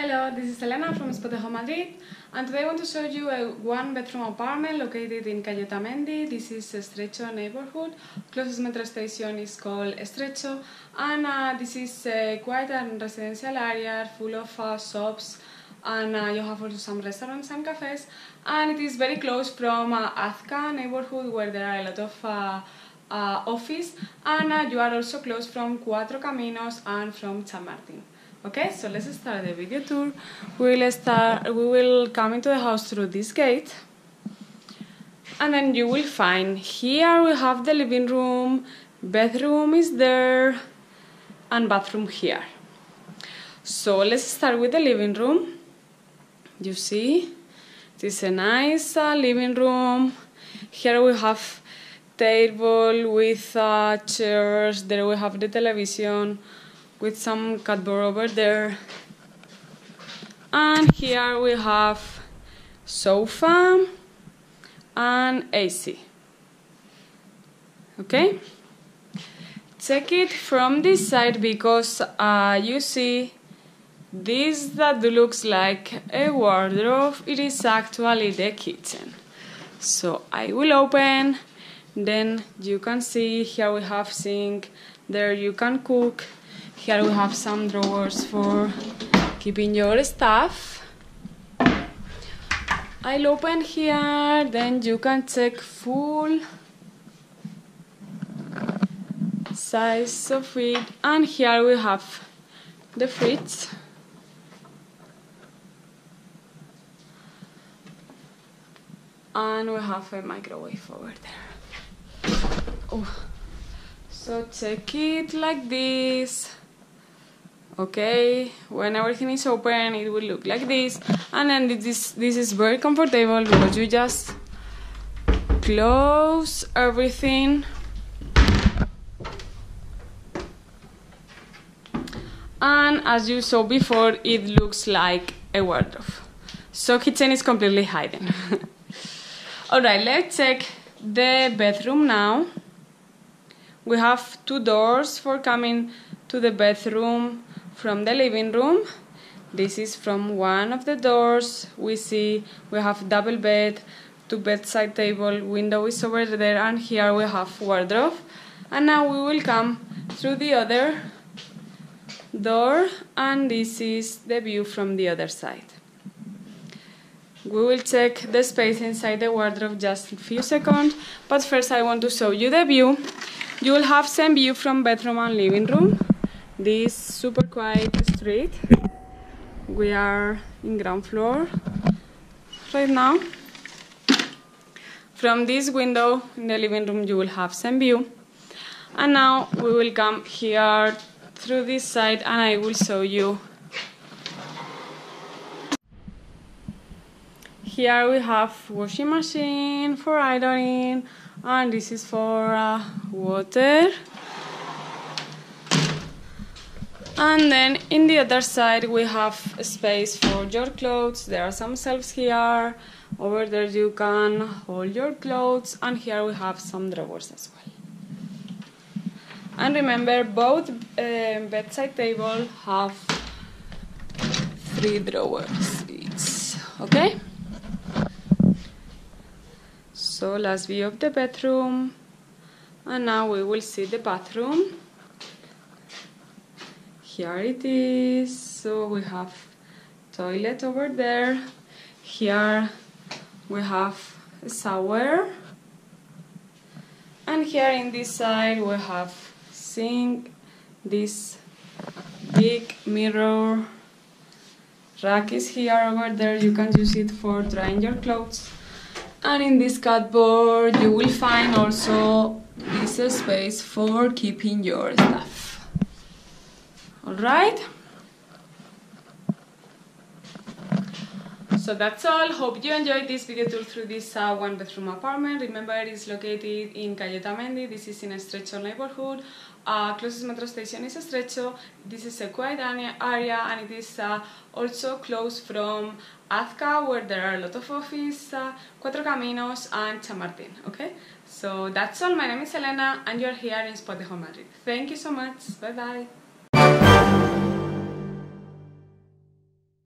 Hello, this is Elena from Spotahome Madrid, and today I want to show you a one-bedroom apartment located in Cayetano Mendi. This is Estrecho neighborhood. Closest metro station is called Estrecho, and this is quite a residential area full of shops, and you have also some restaurants and cafes. And it is very close from Azca neighborhood, where there are a lot of office, and you are also close from Cuatro Caminos and from Chamartín. Okay, so let's start the video tour. We will come into the house through this gate, and then you will find here we have the living room, bedroom is there, and bathroom here. So let's start with the living room. You see, it is a nice living room. Here we have table with chairs. There we have the television with some cardboard over there, and here we have sofa and AC. Okay, check it from this side, because you see this that looks like a wardrobe, it is actually the kitchen. So I will open, then you can see here we have sink, there you can cook. Here we have some drawers for keeping your stuff. I'll open here, then you can check full size of it. And here we have the fridge. And we have a microwave over there. Oh. So check it like this. Okay, when everything is open it will look like this, and then this is very comfortable because you just close everything, and as you saw before it looks like a wardrobe. So kitchen is completely hidden. Alright, let's check the bedroom now. We have two doors for coming to the bedroom from the living room. This is from one of the doors. We see we have double bed, two bedside table, window is over there, and here we have wardrobe. And now we will come through the other door, and this is the view from the other side. We will check the space inside the wardrobe just in a few seconds, but first I want to show you the view. You will have same view from bedroom and living room. This super quiet street. We are in ground floor right now. From this window in the living room you will have same view. And now we will come here through this side, and I will show you. Here we have washing machine for ironing, and this is for water. And then in the other side we have a space for your clothes. There are some shelves here. Over there you can hold your clothes, and here we have some drawers as well. And remember, both bedside table have three drawers each. Okay? So last view of the bedroom, and now we will see the bathroom. Here it is. So we have toilet over there. Here we have a shower, and here in this side we have sink, this big mirror rack is here. Over there you can use it for drying your clothes, and in this cupboard you will find also this space for keeping your stuff. Alright, so that's all. Hope you enjoyed this video tour through this one bedroom apartment. Remember, it's located in Cayetano Mendi. This is in Estrecho neighborhood. Closest metro station is Estrecho. This is a quiet area, and it is also close from Azca, where there are a lot of offices, Cuatro Caminos and Chamartín. Okay, so that's all. My name is Elena, and you're here in Spotahome Madrid. Thank you so much. Bye bye.